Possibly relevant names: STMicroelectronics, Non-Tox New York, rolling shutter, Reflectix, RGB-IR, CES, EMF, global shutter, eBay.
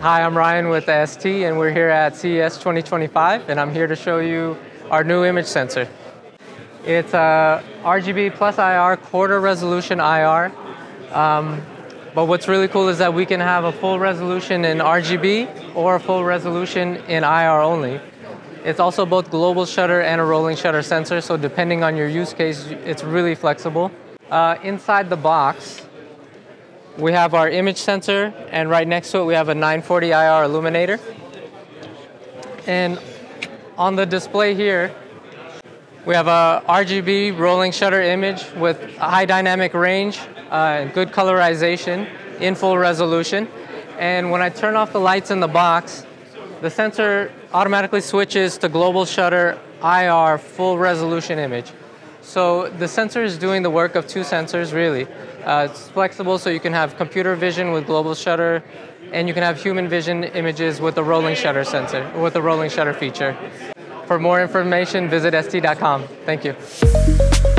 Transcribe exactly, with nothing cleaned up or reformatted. Hi, I'm Ryan with S T and we're here at C E S twenty twenty-five and I'm here to show you our new image sensor. It's a R G B plus I R quarter resolution I R, um, but what's really cool is that we can have a full resolution in R G B or a full resolution in I R only. It's also both global shutter and a rolling shutter sensor, so depending on your use case, it's really flexible. Uh, inside the box, we have our image sensor, and right next to it we have a nine forty I R illuminator. And on the display here, we have a R G B rolling shutter image with a high dynamic range, uh, good colorization, in full resolution. And when I turn off the lights in the box, the sensor automatically switches to global shutter I R full resolution image. So the sensor is doing the work of two sensors, really. Uh, it's flexible, so you can have computer vision with global shutter, and you can have human vision images with the rolling shutter sensor, with the rolling shutter feature. For more information, visit S T dot com. Thank you.